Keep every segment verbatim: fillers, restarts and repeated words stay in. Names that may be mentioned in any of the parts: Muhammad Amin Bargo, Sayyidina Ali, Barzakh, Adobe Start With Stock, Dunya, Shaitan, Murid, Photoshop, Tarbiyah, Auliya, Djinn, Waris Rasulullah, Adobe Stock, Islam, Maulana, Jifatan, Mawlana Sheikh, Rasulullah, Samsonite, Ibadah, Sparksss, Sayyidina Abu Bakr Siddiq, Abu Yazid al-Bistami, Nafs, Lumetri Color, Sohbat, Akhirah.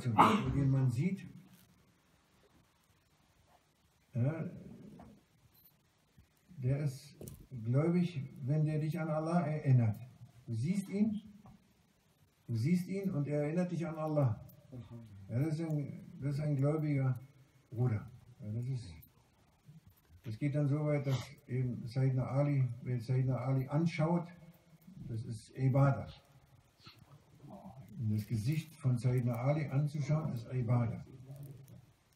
Situation, in der man sieht, ja, der ist gläubig, wenn der dich an Allah erinnert. Du siehst ihn, du siehst ihn und er erinnert dich an Allah. Ja, das, ist ein, das ist ein gläubiger Bruder. Ja, das, ist, das geht dann so weit, dass eben Sayyidina Ali, wenn Sayyidina Ali anschaut, das ist Ibadah. Das Gesicht von Sayyidina Ali anzuschauen, ist Ibadah.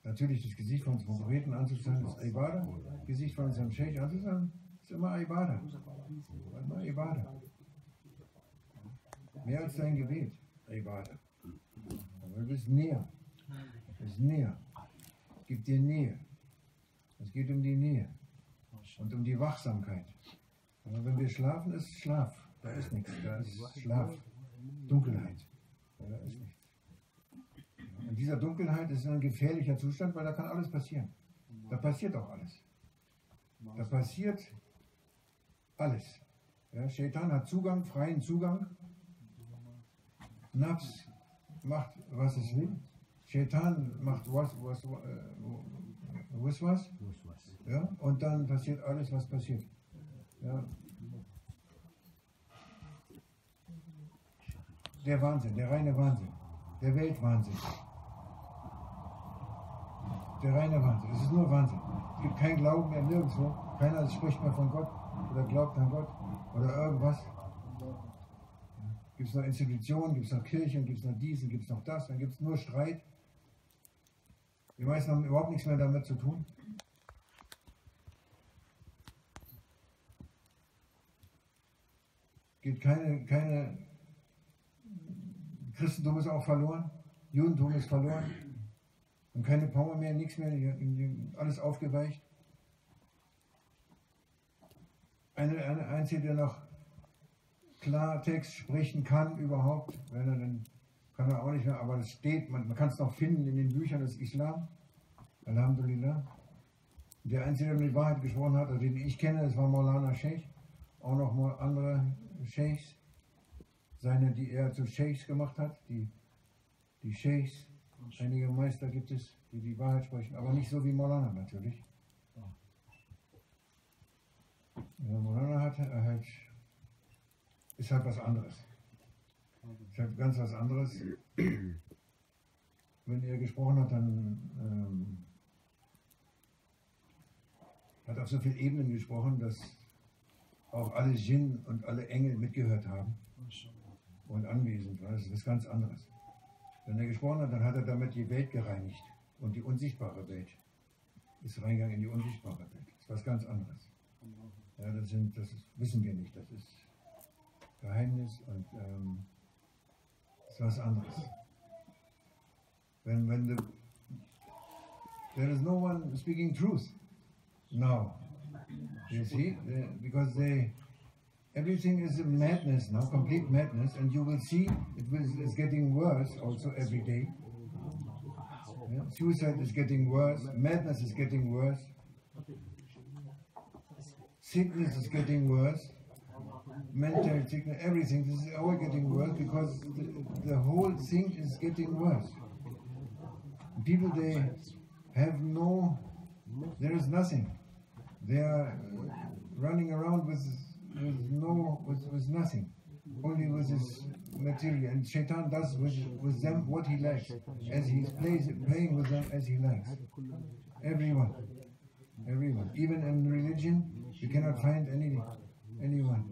Natürlich das Gesicht von unserem Propheten anzuschauen, ist Ibadah. Das Gesicht von unserem Sheikh anzuschauen, ist immer Ibadah. Immer Ibadah. Mehr als dein Gebet, Ibadah. Aber du bist näher. Du bist näher. Es gibt dir Nähe. Es geht um die Nähe. Und um die Wachsamkeit. Aber wenn wir schlafen, ist Schlaf. Da ist nichts. Da ist Schlaf. Dunkelheit. Da ist nichts. Und dieser Dunkelheit ist ein gefährlicher Zustand, weil da kann alles passieren. Da passiert auch alles. Da passiert alles. Ja, Shaitan hat Zugang, freien Zugang. Nafs macht, was es will. Shaitan macht was, was, was, was. Ja, und dann passiert alles, was passiert. Ja. Der Wahnsinn, der reine Wahnsinn, der Weltwahnsinn. Der reine Wahnsinn, es ist nur Wahnsinn. Es gibt keinen Glauben mehr nirgendwo, keiner spricht mehr von Gott oder glaubt an Gott oder irgendwas. Gibt es noch Institutionen, gibt es noch Kirchen, gibt es noch diesen, gibt es noch das, dann gibt es nur Streit. Die meisten haben überhaupt nichts mehr damit zu tun. Geht keine, keine, Christentum ist auch verloren, Judentum ist verloren und keine Power mehr, nichts mehr, alles aufgeweicht. Eine, eine Einzige, der noch Klartext sprechen kann überhaupt, wenn er dann kann er auch nicht mehr, aber das steht, man, man kann es noch finden in den Büchern des Islam, Alhamdulillah. Der Einzige, der die Wahrheit gesprochen hat, den ich kenne, das war Mawlana Sheikh, auch noch mal andere Sheikhs. Seine, die er zu Sheikhs gemacht hat, die, die Sheikhs, einige Meister gibt es, die die Wahrheit sprechen, aber nicht so wie Maulana natürlich. Ja, Maulana hat, er halt, ist halt was anderes. Ist halt ganz was anderes. Wenn er gesprochen hat, dann ähm, hat er auf so vielen Ebenen gesprochen, dass auch alle Djinn und alle Engel mitgehört haben. Und anwesend war. Das ist was ganz anderes. Wenn er gesprochen hat, dann hat er damit die Welt gereinigt. Und die unsichtbare Welt ist Reingang in die unsichtbare Welt. Das ist was ganz anderes. Ja, das, sind, das ist, wissen wir nicht. Das ist Geheimnis und ähm, das ist was anderes. Wenn, wenn the, there is no one speaking truth now. You see? The, because they everything is a madness now, complete madness, and you will see it is getting worse also every day. Yeah? Suicide is getting worse, madness is getting worse, sickness is getting worse, mental sickness, everything, this is all getting worse because the, the whole thing is getting worse. People, they have no, there is nothing. They are running around with With no, with, with nothing, only with his material. And Shaitan does with, with them what he likes, as he plays playing with them as he likes. Everyone, everyone. Even in religion, you cannot find any anyone.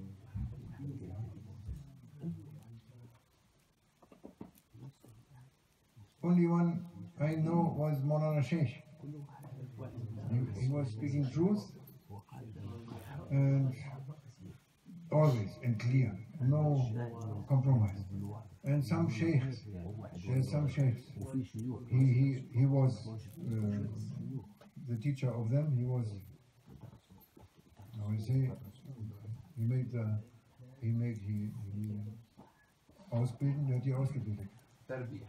Only one I know was Maulana Sheikh. He, he was speaking truth, and always and clear, no compromise. And some sheikhs, there's some sheikhs, he, he, he was uh, the teacher of them, he was, how I say, he made the, he made, he, he ausbilden, he had he ausgebildet. Tarbiyah.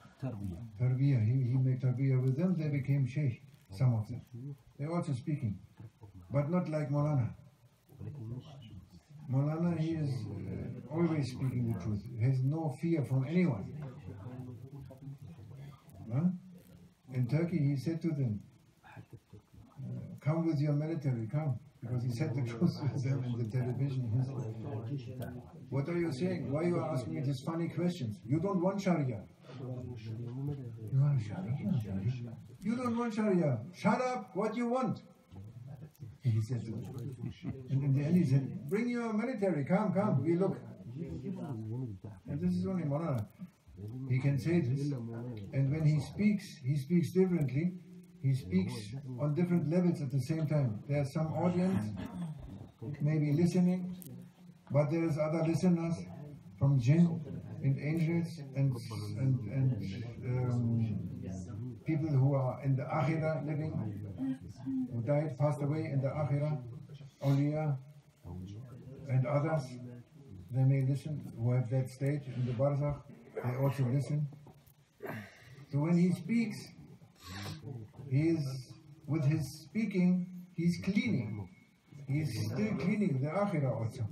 Tarbiyah, he, he made Tarbiyah with them, they became sheikh, some of them. They're also speaking, but not like Maulana. Maulana, he is uh, always speaking the truth. He has no fear from anyone. Huh? In Turkey, he said to them, uh, come with your military, come. Because he said the truth with them in the television. What are you saying? Why are you asking me these funny questions? You don't want Sharia. You want Sharia. You don't want Sharia. Shut up, what you want. And he said to them. And in the end he said, bring your military, come, come, we look. And this is only Maulana. He can say this. And when he speaks, he speaks differently. He speaks on different levels at the same time. There's some audience, maybe listening, but there's other listeners from jinn and angels and, and, and um, people who are in the Akhirah living, who died, passed away in the Akhirah, Auliya and others. They may listen, who have that stage in the Barzakh, they also listen. So when he speaks, he is, with his speaking, he's cleaning. He's still cleaning the Akhirah also.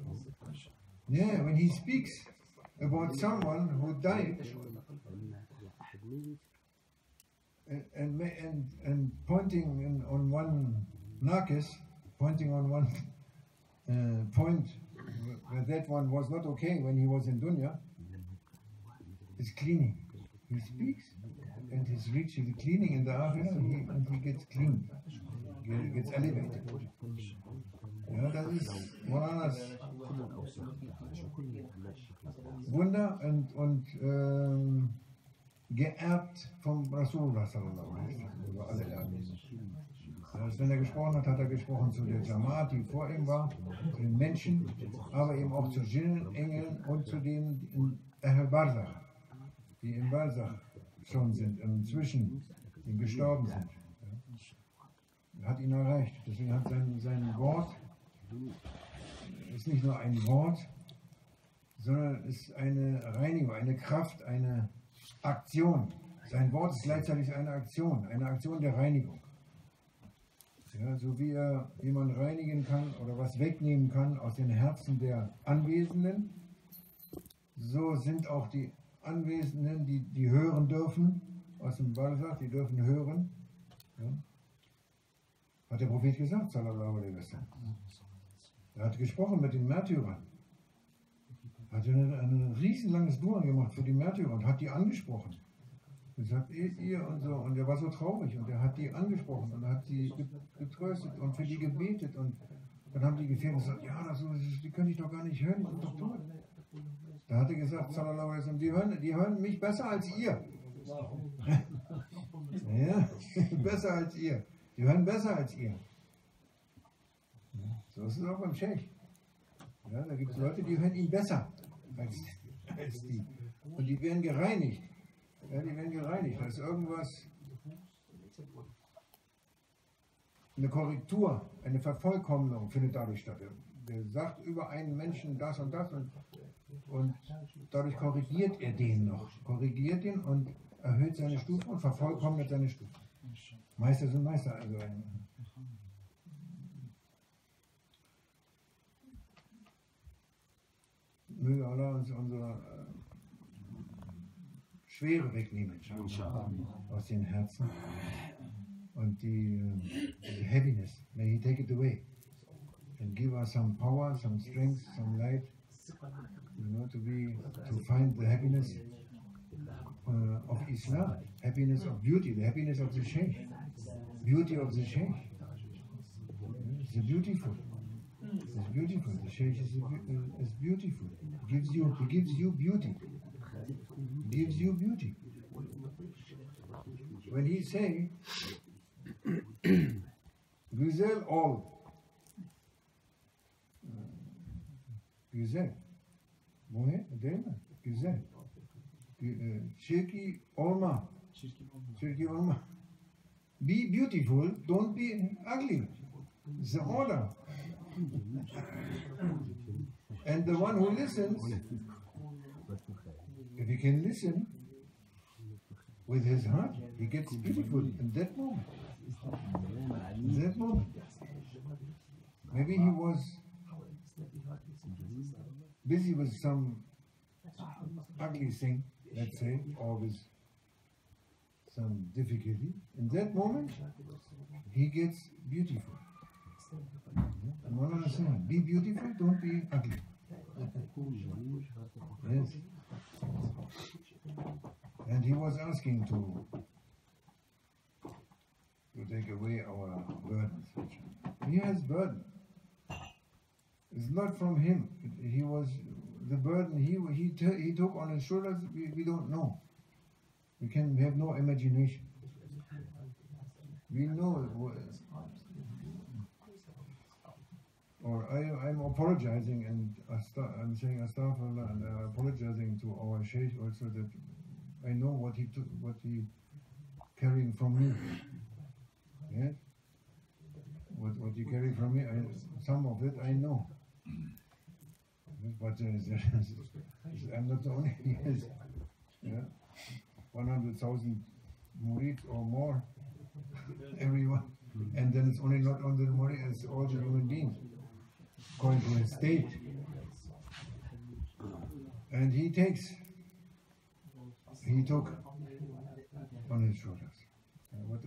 Yeah, when he speaks about someone who died and, and, and, and pointing in, on one naqis, pointing on one uh, point where that one was not okay when he was in dunya, is cleaning. He speaks. And he's reaching the cleaning in the Akhirah, and he, and he gets cleaned, he gets elevated. You know, that is Maulana's Wunder and, and um, geerbt vom Rasulullah sallallahu alaihi wa sallam. Wenn er gesprochen hat, hat er gesprochen zu der Jamaat, die vor ihm war, zu den Menschen, aber eben auch zu Jinnen, Engeln und zu den in Ahl Barzakh, die in Barzakh schon sind, inzwischen die gestorben sind. Ja. Hat ihn erreicht. Deswegen hat sein, sein Wort, ist nicht nur ein Wort, sondern ist eine Reinigung, eine Kraft, eine Aktion. Sein Wort ist gleichzeitig eine Aktion, eine Aktion der Reinigung. Ja, so wie er jemanden reinigen kann oder was wegnehmen kann aus den Herzen der Anwesenden, so sind auch die Anwesenden, die, die hören dürfen, aus dem Barzakh, die dürfen hören. Ja. Hat der Prophet gesagt, sallallahu alaihi wasallam. Er hat gesprochen mit den Märtyrern. Hat ein, ein riesenlanges Duan gemacht für die Märtyrer und hat die angesprochen. Er sagt, ihr und so. Und er war so traurig und er hat die angesprochen und hat die getröstet und für die gebetet. Und dann haben die Gefährten gesagt, ja, das, die können ich doch gar nicht hören, die sind doch tot. Da hat er gesagt, sallallahu alaihi wasallam, die hören, die hören mich besser als ihr. Ja, besser als ihr. Die hören besser als ihr. Ja, so ist es auch beim Sheikh. Ja, da gibt es Leute, die hören ihn besser als, als die. Und die werden gereinigt. Ja, die werden gereinigt. Da ist irgendwas, eine Korrektur, eine Vervollkommnung findet dadurch statt. Der sagt über einen Menschen das und das und Und dadurch korrigiert er den noch, korrigiert ihn und erhöht seine Stufe und vervollkommnet seine Stufe. Meister sind Meister, also ein. Möge Allah uns unsere äh, Schwere wegnehmen, aus den Herzen und die, die Heaviness. May He take it away and give us some power, some strength, some light. You know, to be, to find the happiness uh, of Islam, happiness of beauty, the happiness of the Shaykh, beauty of the Shaykh. It's beautiful. It's beautiful. The Shaykh is, is beautiful. He gives you, he gives you beauty. He gives you beauty. When he say, "Güzel ol," güzel. Muhe, değil mi? Güzel. Çirkin olma. Çirkin olma. Be beautiful, don't be ugly. It's an order. And the one who listens, if he can listen with his heart, he gets beautiful in that moment. In that moment. Maybe he was busy with some ugly thing, let's say, or with some difficulty, in that moment, he gets beautiful. And what am I saying? Be beautiful, don't be ugly. Yes. And he was asking to to take away our burdens. He has burden. It's not from him. He was the burden he he t he took on his shoulders. We, we don't know. We can we have no imagination. We know it was. Or I, I'm apologizing and I'm saying astaghfirullah and I'm apologizing to our Sheikh also that I know what he took, what he carrying from me. Yes? What what he carried from me, I, some of it I know. But uh, I'm not the only. Yes. Yeah. one hundred thousand murid or more, everyone. And then it's only not on the murid, it's all the human beings. Going to a state, and he takes, he took on his shoulders.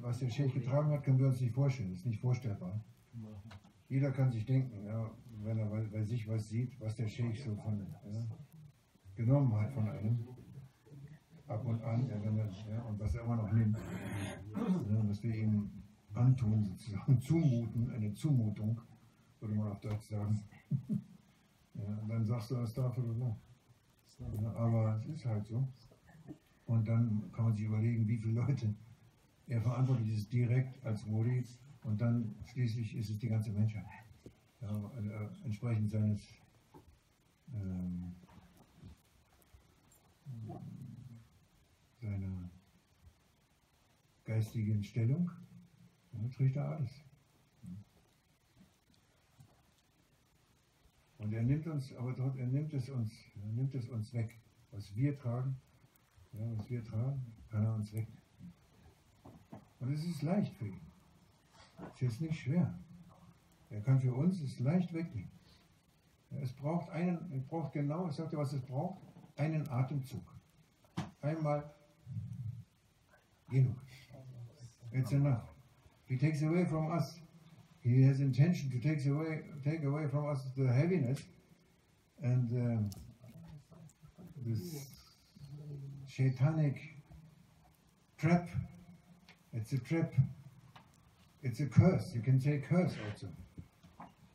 Was der Sheikh getragen hat, können wir uns nicht vorstellen, ist nicht vorstellbar. Jeder kann sich denken, ja, wenn er bei sich was sieht, was der Sheikh so von, ja, genommen hat von einem, ab und an, ja, wenn er, ja, und was er immer noch nimmt, ja, was wir ihm antun, sozusagen zumuten, eine Zumutung, würde man auf Deutsch sagen. Ja, und dann sagst du Astaghfirullah. Ja, aber es ist halt so. Und dann kann man sich überlegen, wie viele Leute er verantwortlich ist, direkt als Murid. Und dann schließlich ist es die ganze Menschheit. Ja, äh, entsprechend seines ähm, seiner geistigen Stellung, ja, kriegt er alles. Und er nimmt uns, aber dort, er nimmt es uns, er nimmt es uns weg. Was wir tragen, ja, was wir tragen, kann er uns wegnehmen. Und es ist leicht für ihn. Es ist nicht schwer. Er kann für uns es leicht wegnehmen. Es braucht einen, es braucht genau, ich sagte, was es braucht, einen Atemzug. Einmal genug. It's enough. He takes away from us. He has intention to take away, take away from us the heaviness and um, this shaitanic trap. It's a trap. It's a curse. You can say curse also.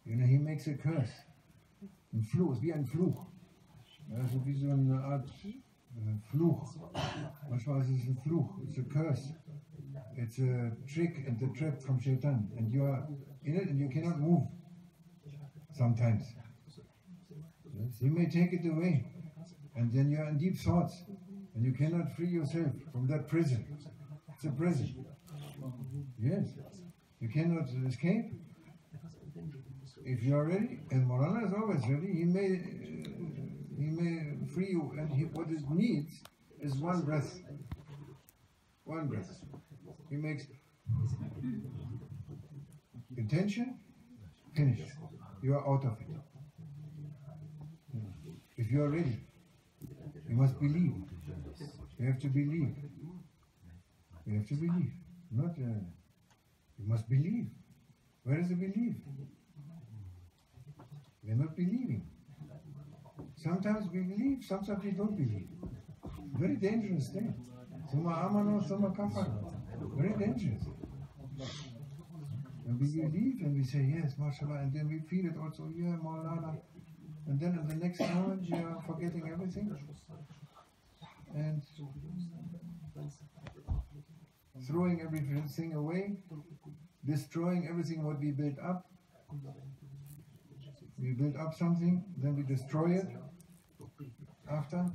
You know, he makes a curse. Ein Fluch, wie ein Fluch. Ja, so wie so eine Art äh, Fluch. Manchmal ist es ein Fluch. It's a curse. It's a trick and the trap from Shaitan. And you are in it and you cannot move sometimes. Yes. He may take it away. And then you are in deep thoughts. And you cannot free yourself from that prison. It's a prison. Yes. You cannot escape. If you are ready, and Maulana is always ready, he may, uh, he may free you. And he, what it needs is one breath. One breath. He makes intention, finish. You are out of it. If you are ready, you must believe. You have to believe. You have to believe. Not uh, you must believe. Where is the belief? We are not believing. Sometimes we believe, sometimes we don't believe. Very dangerous thing. Summa amanu, summa kafaru. Very dangerous. And we believe and we say, yes, mashallah, and then we feel it also, yeah, Maulana. And then in the next moment you are forgetting everything. And throwing everything away, destroying everything what we built up. We build up something, then we destroy it after.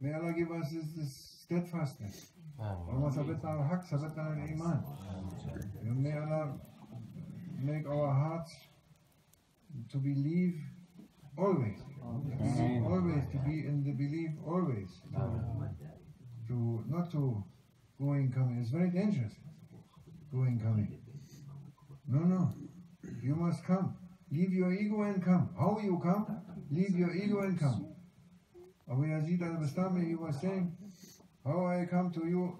May Allah give us this, this steadfastness. May Allah make our hearts to believe always. Always to be in the belief, always. To not to going coming. It's very dangerous. Going coming. No, no. You must come. Leave your ego and come. How you come? Leave your ego and come. Abu Yazid al-Bistami, he was saying, Oh, I come to you,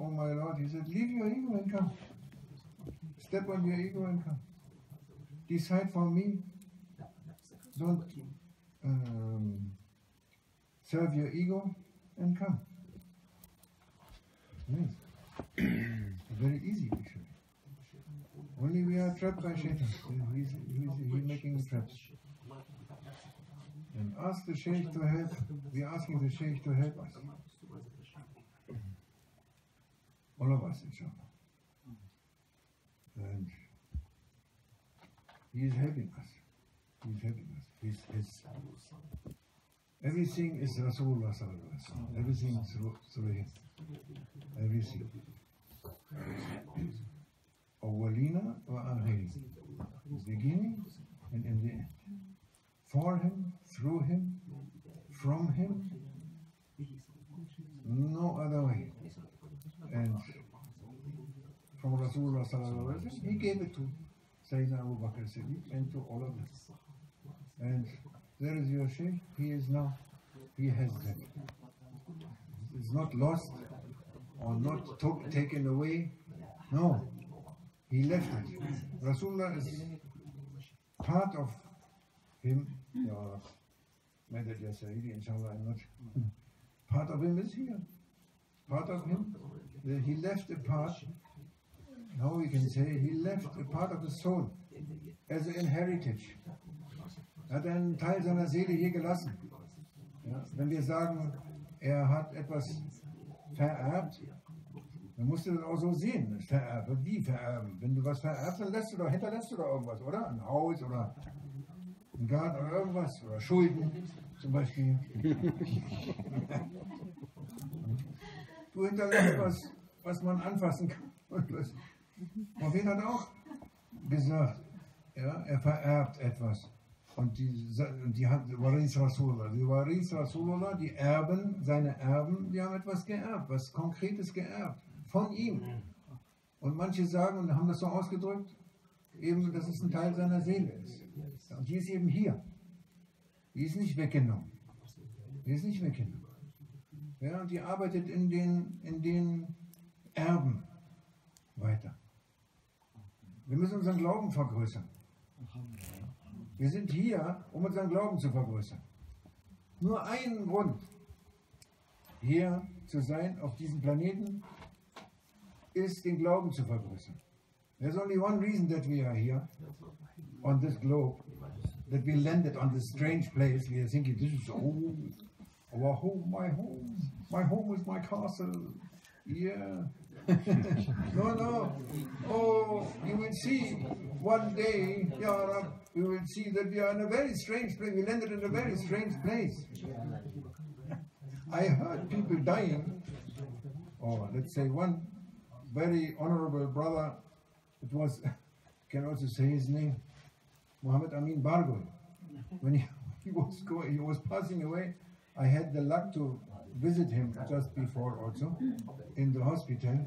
oh my Lord. He said, leave your ego and come. Step on your ego and come. Decide for me. Don't um, serve your ego and come. Yes. Very easy, actually. Only we are trapped by Shaitan. He's, he's, he's making traps. And ask the Sheikh to help. We are asking the Sheikh to help us. All of us, inshallah. And he is helping us. He is helping us. He's, he's, everything is Rasulullah sallallahu alaihi wasallam. Everything is through him. Everything. Awwalina wa akhirina. Beginning and in the end. For him, through him, from him, no other way. And from Rasulullah sallallahu alaihi wasallam, he gave it to Sayyidina Abu Bakr Siddiq and to all of us. And there is your Shaykh, he is now, he has that. It's not lost or not took, taken away. No, he left it. Rasulullah is part of him, your Madad Yasaidi, inshallah, I'm not. Part of him is here. Part of him, he left a part. Now we can say he left a part of his soul as an inheritance. Hat einen Teil seiner Seele hier gelassen. Ja, wenn wir sagen, er hat etwas vererbt, dann musst du das auch so sehen. Vererbe, wie vererben? Wenn du was vererbst, dann lässt du doch, hinterlässt du doch irgendwas, oder? Ein Haus oder ein Garten oder irgendwas. Oder Schulden zum Beispiel. Du hinterlässt was, was man anfassen kann. Prophet hat auch gesagt, ja, er vererbt etwas. Und die, die hat Waris Rasulullah. Die Waris Rasulullah, die Erben, seine Erben, die haben etwas geerbt, was Konkretes geerbt, von ihm. Und manche sagen, und haben das so ausgedrückt, eben, dass es ein Teil seiner Seele ist. Und die ist eben hier. Die ist nicht weggenommen. Die ist nicht weggenommen. Ja, und die arbeitet in den, in den Erben weiter. Wir müssen unseren Glauben vergrößern. Wir sind hier, um unseren Glauben zu vergrößern. Nur einen Grund, hier zu sein, auf diesem Planeten, ist, den Glauben zu vergrößern. There's only one reason that we are here, on this globe, that we landed on this strange place. We are thinking, this is home, our home, my home. My home is my castle. Yeah. No, no. Oh, you will see one day, Ya Rab, you will see that we are in a very strange place. We landed in a very strange place. I heard people dying. Or let's say one very honorable brother, it was, can also say his name, Muhammad Amin Bargo. When he, he was going, he was passing away, I had the luck to visit him just before also in the hospital,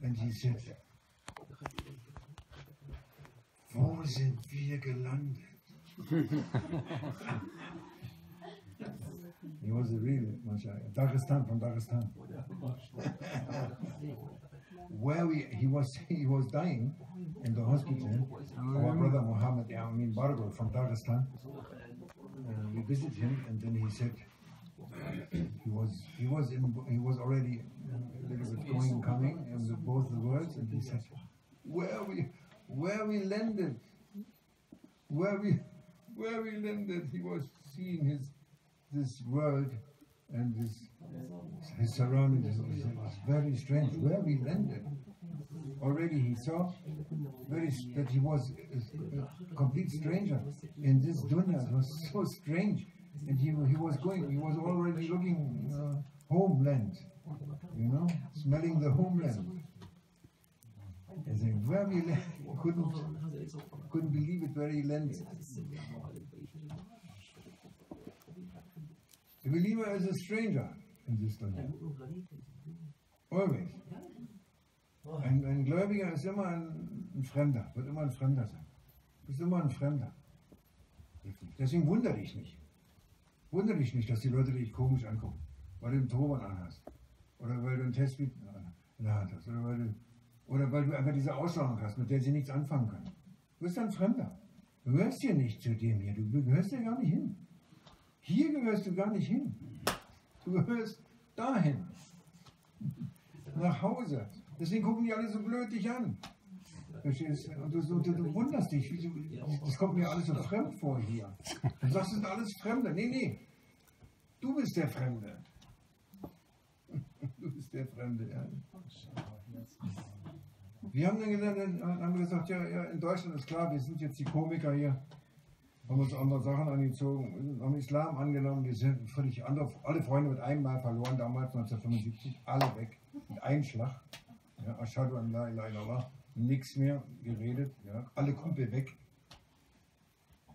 and he said, wo sind wir gelandet? He was a real Masha'Allah, Dagestan, from Dagestan. Where we, he was he was dying in the hospital, our brother Muhammad Amin Bargo from Dagestan, and we visited him, and then he said, He was he was in, he was already a little bit going and coming in the, both the worlds, and he said, where we where we landed, where we where we landed. He was seeing his this world and his his surroundings. It was very strange where we landed. Already he saw very that he was a complete stranger in this dunya. It was so strange. And he, he was going, he was already looking uh, homeland, you know, smelling the homeland. And saying, where we land, couldn't, couldn't believe it, where he landed. The believer is a stranger in this land. Always. Ein, ein Gläubiger ist immer ein, ein Fremder, wird immer ein Fremder sein. Ist immer ein Fremder. Deswegen wundere ich nicht. Wundere dich nicht, dass die Leute dich komisch angucken. ولا بتهون على ناس oder weil du einen Test mit einer Hand hast oder weil du, oder weil du einfach diese Ausstrahlung hast, mit der sie nichts anfangen können. Du bist ein Fremder. Du gehörst hier nicht zu dem hier. Du gehörst hier gar nicht hin. Hier gehörst du gar nicht hin. Du gehörst dahin. Nach Hause. Deswegen gucken die alle so blöd dich an. Verstehst du? Und du, du, du, du wunderst dich. Wieso? Das kommt mir alles so fremd vor hier. Du sagst, das sind alles Fremde. Nee, nee. Du bist der Fremde. Du bist der Fremde, ja. Wir haben dann gesagt, haben gesagt ja, ja, in Deutschland ist klar, wir sind jetzt die Komiker hier, haben uns andere Sachen angezogen, haben Islam angenommen, wir sind völlig andere, alle Freunde mit einem Mal verloren, damals neunzehnhundertfünfundsiebzig, alle weg, mit einem Schlag, ja, Ashadu an la ilaha illallah, nichts mehr geredet, ja, alle Kumpel weg.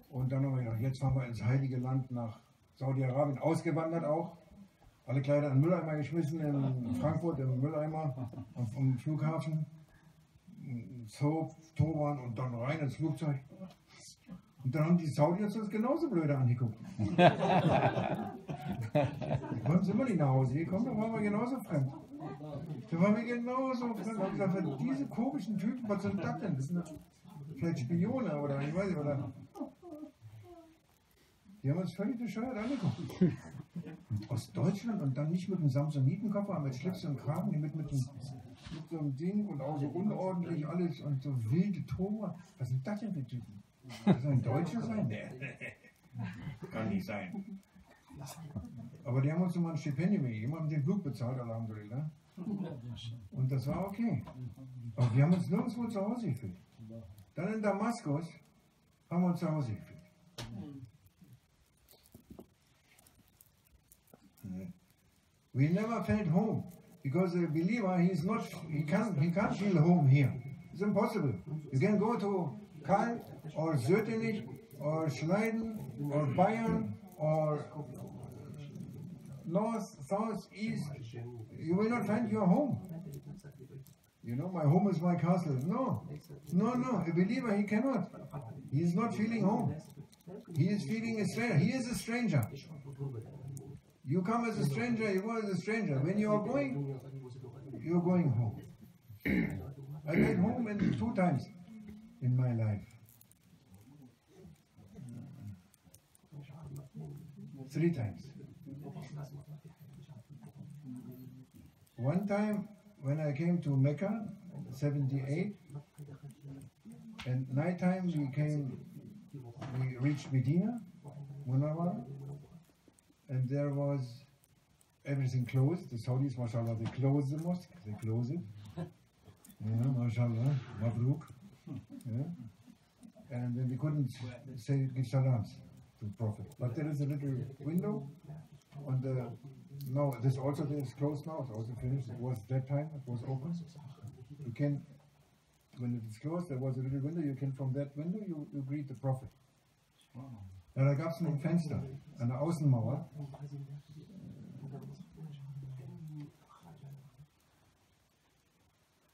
Und dann haben wir gedacht, jetzt fahren wir ins Heilige Land nach Saudi-Arabien, ausgewandert auch. Alle Kleider in den Mülleimer geschmissen, in Frankfurt im Mülleimer, am Flughafen, Soap, Turban und dann rein ins Flugzeug. Und dann haben die Saudis uns genauso blöde angeguckt. Die konnten immer nicht nach Hause gekommen, da waren wir genauso fremd. Da waren wir genauso fremd. Und gesagt, diese komischen Typen, was sind das denn? Das sind vielleicht Spione oder ich weiß nicht, oder... Die haben uns völlig bescheuert angeguckt. Aus Deutschland und dann nicht mit einem Samsonitenkoffer, mit Schlips und Kragen, mit, mit, mit so einem Ding und auch so unordentlich alles und so wilde Tore. Was sind das denn für Typen? Soll ein Deutscher sein? Nee. Kann nicht sein. Aber die haben uns nochmal ein Stipendium gegeben, haben den Flug bezahlt, Alhamdulillah. Und das war okay. Aber wir haben uns nirgendwo zu Hause gefühlt. Dann in Damaskus haben wir uns zu Hause gefühlt. We never felt home because a believer he's not he can't he can't feel home here. It's impossible. You can go to Kalb or Sötenich or Schleiden or Bayern or north, south, east. You will not find your home. You know, my home is my castle. No, no, no. A believer he cannot. He is not feeling home. He is feeling a stranger. He is a stranger. You come as a stranger, you go as a stranger. When you are going, you are going home. I went home in two times in my life. Three times. One time when I came to Mecca, seventy-eight, and nighttime we came, we reached Medina, Munawwara. And there was everything closed. The Saudis, mashallah, they closed the mosque. They closed it. Yeah, mashallah, mabruk. Yeah. And then they couldn't say, give salams to the Prophet. But there is a little window on the... No, this also is closed now. It's also finished. It was that time. It was open. You can... When it is closed, there was a little window. You can, from that window, you, you greet the Prophet. Wow. Ja, da gab es ein Fenster, eine Außenmauer.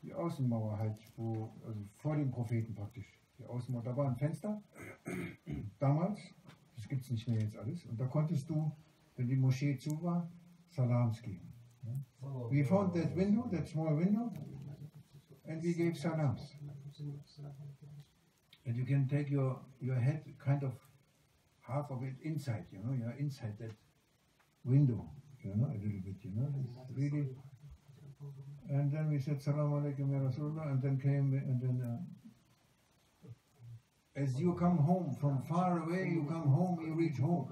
Die Außenmauer halt, wo, also vor dem Propheten praktisch. Die Außenmauer, da war ein Fenster, damals, das gibt es nicht mehr jetzt alles. Und da konntest du, wenn die Moschee zu war, Salams geben. We found that window, that small window, and we gave Salams. And you can take your, your head kind of half of it inside, you know, you're inside that window, you know, a little bit, you know, it's really, and then we said, Salaam alaikum ya Rasulullah, and then came, and then, uh, as you come home, from far away, you come home, you reach home,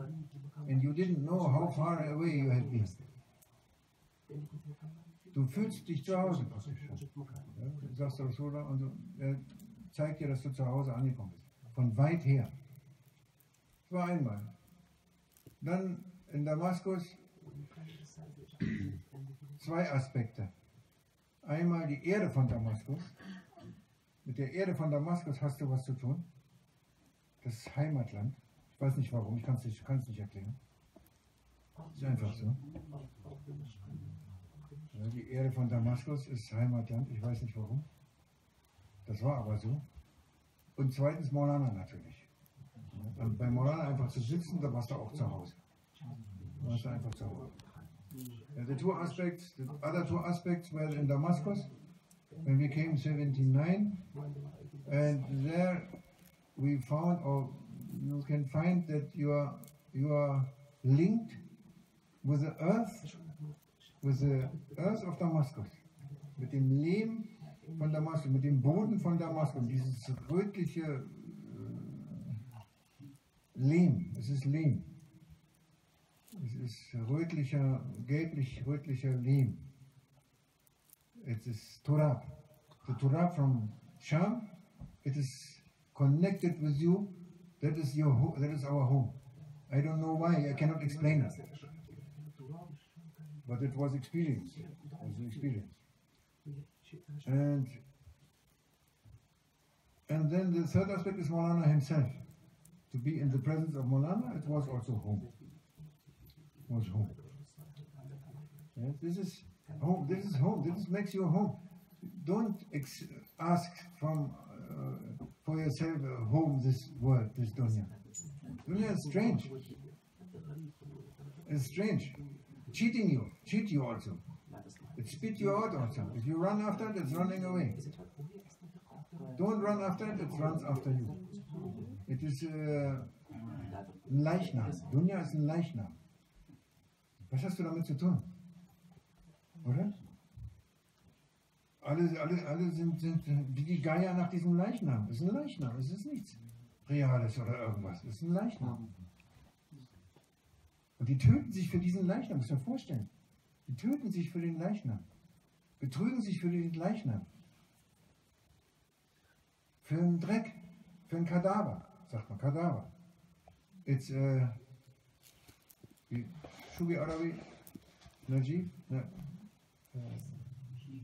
and you didn't know how far away you had been. Du fühlst dich zu Hause praktisch, ja, sagst Rasulullah, und du, er zeigt dir, dass du zu Hause angekommen bist, von weit her. War einmal. Dann in Damaskus zwei Aspekte. Einmal die Erde von Damaskus. Mit der Erde von Damaskus hast du was zu tun. Das ist Heimatland. Ich weiß nicht warum, ich kann es nicht, nicht erklären. Ist einfach so. Ja, die Erde von Damaskus ist Heimatland, ich weiß nicht warum. Das war aber so. Und zweitens Maulana natürlich. Und bei Maulana einfach zu sitzen, da warst du auch zu Hause. Da warst du einfach zu Hause. And the two aspects, the other two aspects were in Damascus when we came seventy-nine, and there we found, or you can find that you are you are linked with the earth, with the earth of Damascus, mit dem Lehm von Damaskus, mit dem Boden von Damaskus, dieses rötliche Lehm, es ist Lehm. Es ist rötlicher, gelblich-rötlicher Lehm. It is Turab. The Turab from Sham, it is connected with you. That is your, that is our home. I don't know why, I cannot explain it. But it was experience. It was an experience. And, and then the third aspect is Maulana himself. To be in the presence of Maulana, it was also home. Was home. Yes, this is home. This is home. This makes you home. Don't ex ask from uh, for yourself uh, home. This world, this dunya. Dunya is strange. It's strange. Cheating you, cheat you also. It spit you out also. If you run after it, it's running away. Don't run after it. It runs after you. It is a Leichnam. Dunya is a Leichnam. Was hast du damit zu tun? Oder? Alle, alle, alle sind, sind wie die Geier nach diesem Leichnam. Es ist ein Leichnam, es ist nichts Reales oder irgendwas. Es ist ein Leichnam. Und die töten sich für diesen Leichnam, muss man vorstellen. Die töten sich für den Leichnam. Betrügen sich für den Leichnam. Für einen Dreck, für einen Kadaver, sagt man, Kadaver. It's, uh, Shubi Arabi, Najib, no. uh,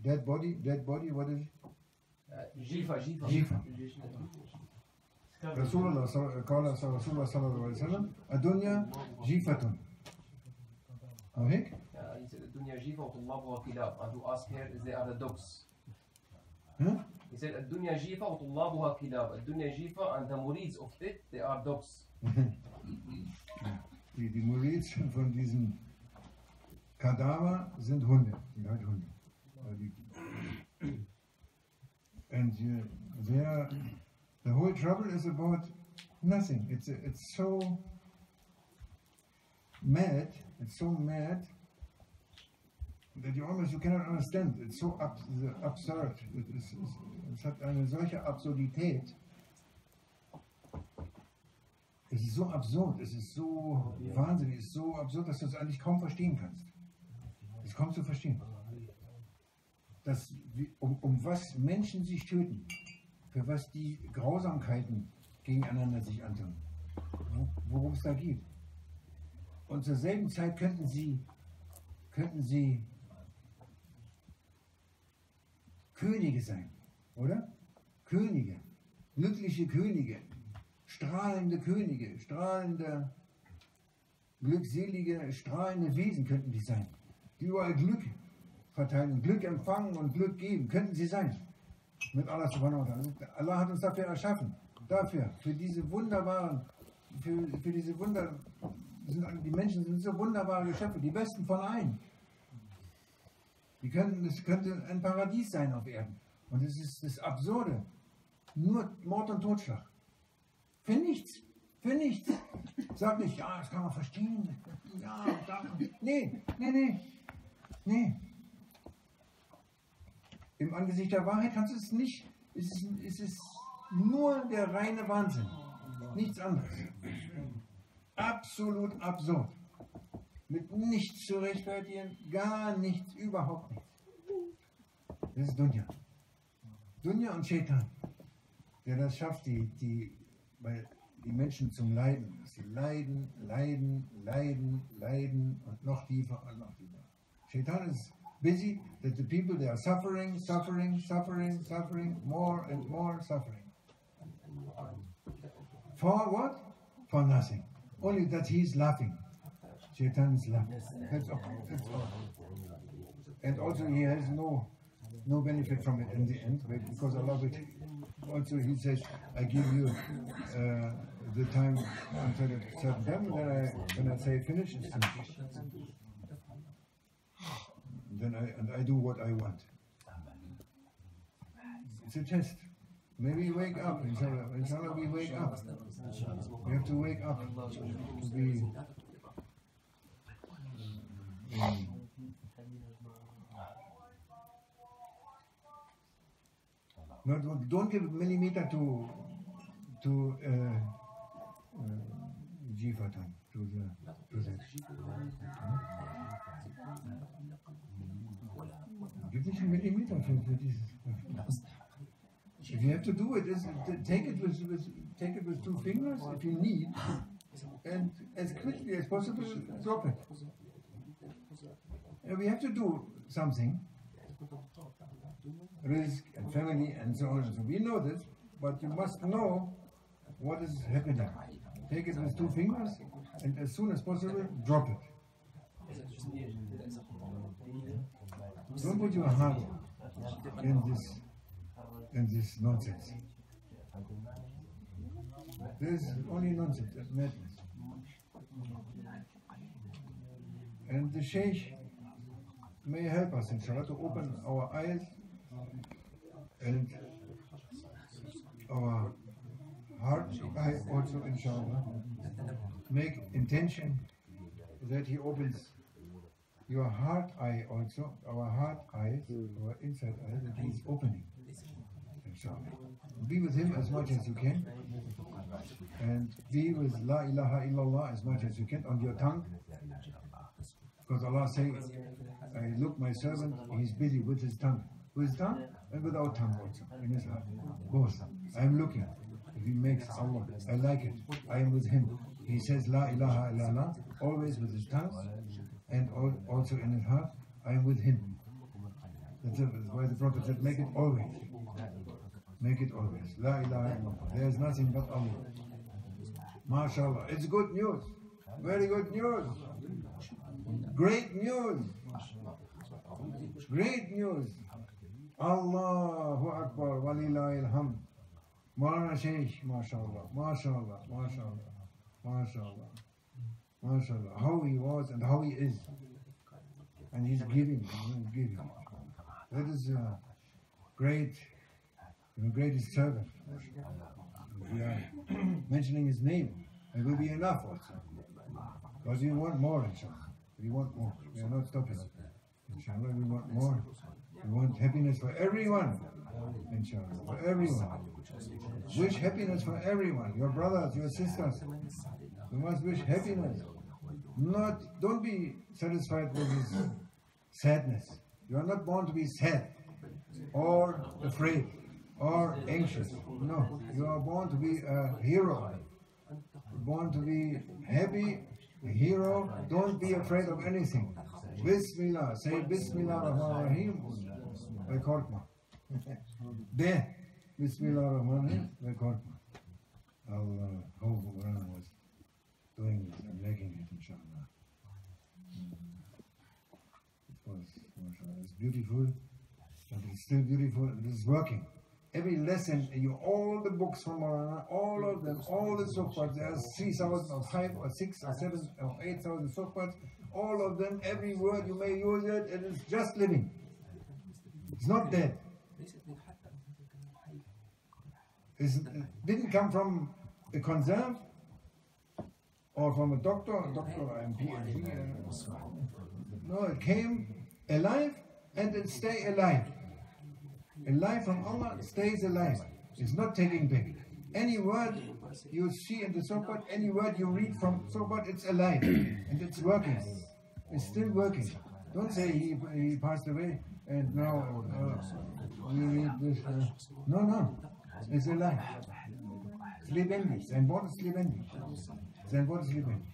dead body, dead body, what is it? Uh, Jifa, Jifa. Jifa. Rasulullah, Qala Rasulullah sallallahu alayhi wa sallam, Adunya Jifatun. Awhik? He said, Adunya Jifatun, Mabu wa Kilab. And to ask here, they are the dogs. Huh? He said, Adunya Jifatun, Mabu wa Kilab. Adunya Jifa and the murids of it, they are dogs. Die, die Murids von diesem Kadaver sind Hunde, die halt Hunde. And uh, the whole trouble is about nothing. It's, it's so mad, it's so mad that you almost you cannot understand. It's so ab, absurd. It is, es hat eine solche Absurdität. Es ist so absurd, es ist so wahnsinnig, es ist so absurd, dass du es eigentlich kaum verstehen kannst. Es ist kaum zu verstehen. Dass, um, um was Menschen sich töten, für was die Grausamkeiten gegeneinander sich antun, worum es da geht. Und zur selben Zeit könnten sie, könnten sie Könige sein, oder? Könige, glückliche Könige. Strahlende Könige, strahlende, glückselige, strahlende Wesen könnten die sein, die überall Glück verteilen, Glück empfangen und Glück geben, könnten sie sein. Mit Allah subhanahu wa ta'ala. Allah hat uns dafür erschaffen, dafür, für diese wunderbaren, für, für diese Wunder, sind, die Menschen sind so wunderbare Geschöpfe, die besten von allen. Die könnten, es könnte ein Paradies sein auf Erden. Und es ist das Absurde, nur Mord und Totschlag. Für nichts, für nichts. Sag nicht, ja, das kann man verstehen. Ja, nee, nee, nee, nee. Im Angesicht der Wahrheit kannst du es nicht. Es ist, es ist nur der reine Wahnsinn. Nichts anderes. Absolut absurd. Mit nichts zu rechtfertigen, gar nichts, überhaupt nichts. Das ist Dunya. Dunya und Shaitan. Der das schafft, die, die weil die Menschen zum Leiden, sie leiden, leiden, leiden, leiden und noch tiefer und noch tiefer. Shaitan is busy that the people, they are suffering, suffering, suffering, suffering, more and more suffering. For what? For nothing. Only that he is laughing. Shaitan is laughing. That's all. That's all. And also he has no, no benefit from it in the end, because I love it. Also, he says, I give you uh, the time until a certain time, then I, when I say finish, it's finished. then I, and I do what I want. It's a test. Maybe wake up, inshallah. Inshallah, we wake up. We have to wake up to be um, not, don't give millimeter to to uh, uh, Jifatan, to the to the. Give it a millimeter for this. If you have to do it, is take it with, with take it with two fingers if you need, and as quickly as possible drop it. And we have to do something, risk and family and so on and so on. We know this, but you must know what is happening. Take it with two fingers, and as soon as possible drop it. Don't put your heart in this. And this nonsense. There's only nonsense and madness. And the Sheikh may help us, inshallah, to open our eyes and our heart. I also, inshallah, make intention that he opens your heart eye also, our heart eyes, our inside eyes, that he's opening. Be with him as much as you can, and be with La ilaha illallah as much as you can on your tongue, because Allah says, I look my servant, he's busy with his tongue, with his tongue and without tongue also, in his heart, both. I'm looking, if he makes Allah, I like it, I am with him. He says La ilaha illallah, always with his tongue and also in his heart, I am with him. That's why the Prophet said, make it always. Make it always. La ilaha illallah. There is nothing but Allah. MashaAllah. It's good news. Very good news. Great news. Great news. Allahu Akbar. Walillahil hamd. Mawlana Sheikh. MashaAllah. MashaAllah. MashaAllah. MashaAllah. MashaAllah. How he was and how he is. And he's giving. He's giving. That is a great. The greatest servant. We are mentioning his name. It will be enough also. Because we want more, inshallah. We want more. We are not stopping. Inshallah, we want more. We want happiness for everyone. Inshallah, for everyone. Wish happiness for everyone. Your brothers, your sisters. You must wish happiness. Not, don't be satisfied with this sadness. You are not born to be sad or afraid. Or anxious. No, you are born to be a hero. Born to be happy, a hero. Don't be afraid of anything. Bismillah. Say Bismillah Rahman Rahim. By Kortma. There. Bismillah Rahman Rahim. By Kortma. Allah, hope Quran was doing this and making it, inshallah. It was, mashallah, it's beautiful. But it's still beautiful and it's working. Every lesson, you all the books from Maulana, all of them, all the Sohbat, there are three thousand or five or six or seven or eight thousand Sohbat, all of them, every word you may use it, it is just living. It's not dead. It's, it didn't come from a concern or from a doctor, a doctor, I'm P H D. No, it came alive and it stay alive. A life from Allah stays alive. It's not taking back. Any word you see in the Sohbat, any word you read from Sohbat, it's alive. And it's working. It's still working. Don't say he, he passed away and now uh, you read this. Uh, no, no. It's alive. Es lebendig. Sein Wort ist lebendig. Sein Wort ist lebendig.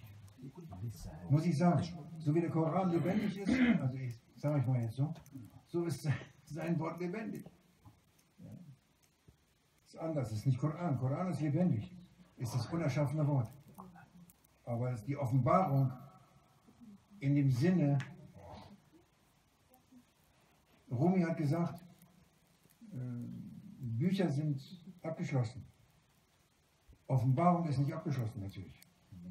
Muss ich sagen. So wie der Koran lebendig ist, also ich sage ich mal jetzt so, so ist sein Wort lebendig. Ist anders, ist nicht Koran. Koran ist lebendig. Ist das unerschaffene Wort. Aber die Offenbarung in dem Sinne, Rumi hat gesagt, Bücher sind abgeschlossen. Offenbarung ist nicht abgeschlossen natürlich.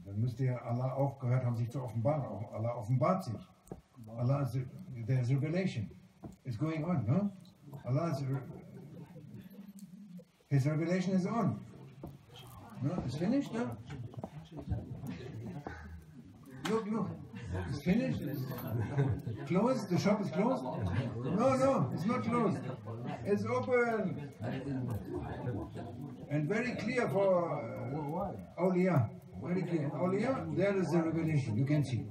Dann müsste ja Allah auch gehört haben, sich zu offenbaren. Allah offenbart sich. Allah's, there's revelation. It's going on, no? Allah's, His revelation is on. No, it's finished, no? Look, look. It's finished. Closed? The shop is closed? No, no, it's not closed. It's open. And very clear for uh, Auliya. Very clear. Auliya, there is the revelation. You can see.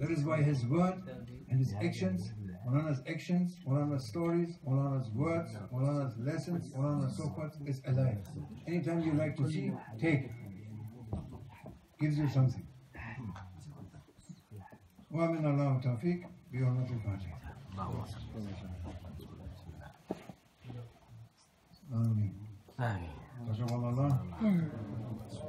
That is why his word and his actions, Maulana's actions, Maulana's stories, Maulana's words, Maulana's lessons, Maulana's sohbat is alive. Anytime you like to see, take it. Gives you something. Wa min Allah tawfiq bi hurmatil Fatiha. Amen. Amen.